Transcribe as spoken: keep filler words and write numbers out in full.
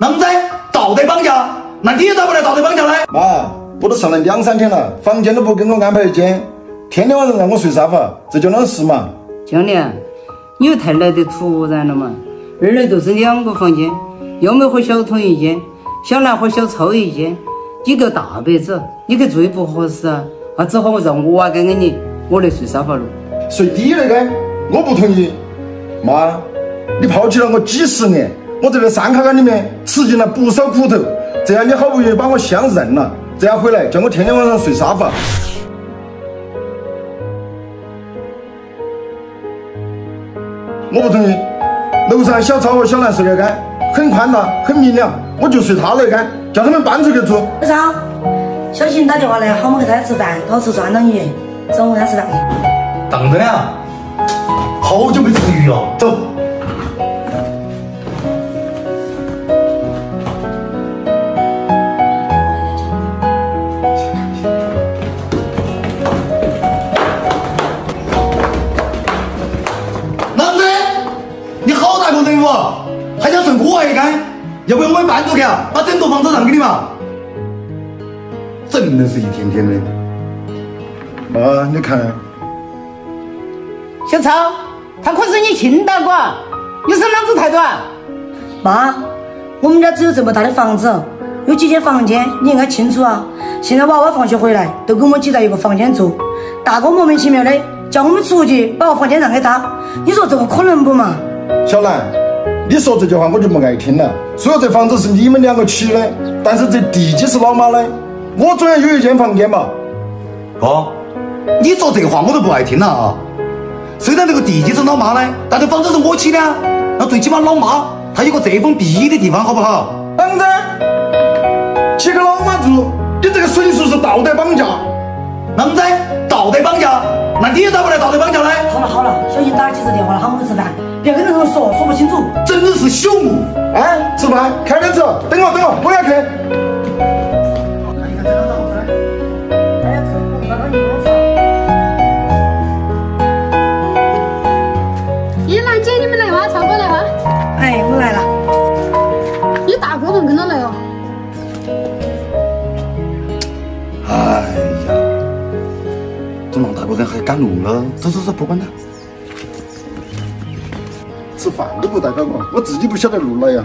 能在倒在放假，那你也咋不来倒在放假来？妈，我都上了两三天了，房间都不给我安排一间，天天晚上让我睡沙发，这叫啷事嘛？经理，你又太来的突然了嘛！二楼都是两个房间，要么和小童一间，小兰和小超一间，你个大白子，你去最不合适啊！啊，只好我让我娃跟跟你，我来睡沙发了。睡你那个，我不同意。妈，你抛弃了我几十年。 我在这山坎坎里面吃尽了不少苦头，这样你好不容易把我相认了，这样回来叫我天天晚上睡沙发。我不同意。楼上小超和小兰睡那间很宽大，很明亮，我就睡他那间，叫他们搬出去住。小超，小琴打电话来喊我给他吃饭，他吃川章鱼，中午他吃饭去。当真啊？好久没吃鱼了，走。 还想顺我外一干，要不要我们搬出去啊？把整栋房子让给你嘛！真的是一天天的。妈，你看，小超，他可是你亲大哥，你是啷子态度啊？妈，我们家只有这么大的房子，有几间房间你应该清楚啊。现在娃娃放学回来都跟我挤在一个房间住，大哥莫名其妙的叫我们出去，把我房间让给他，你说这个可能不嘛？小兰。 你说这句话我就不爱听了。虽然这房子是你们两个起的，但是这地基是老妈的，我总要有一间房间吧。哥，你说这话我都不爱听了啊！虽然这个地基是老妈的，但这房子是我起的啊。那最起码老妈她有个遮风避雨的地方，好不好？当然，起个老妈住，你这个纯属是道德绑架。啷子？道德绑架？那你咋不来道德绑架呢？好了好了，小心打了几次电话了，喊我们吃饭。 别跟他们说，说不清楚，真的是朽木！哎，吃饭，开点吃，等我，等我，我也去。依兰姐，你们来哇，超哥来哇！哎，我来了。你大哥们跟着来哦。哎呀，这王大哥人还赶路了，走走走，不管他。 吃饭都不带搞我，我自己不晓得路了呀。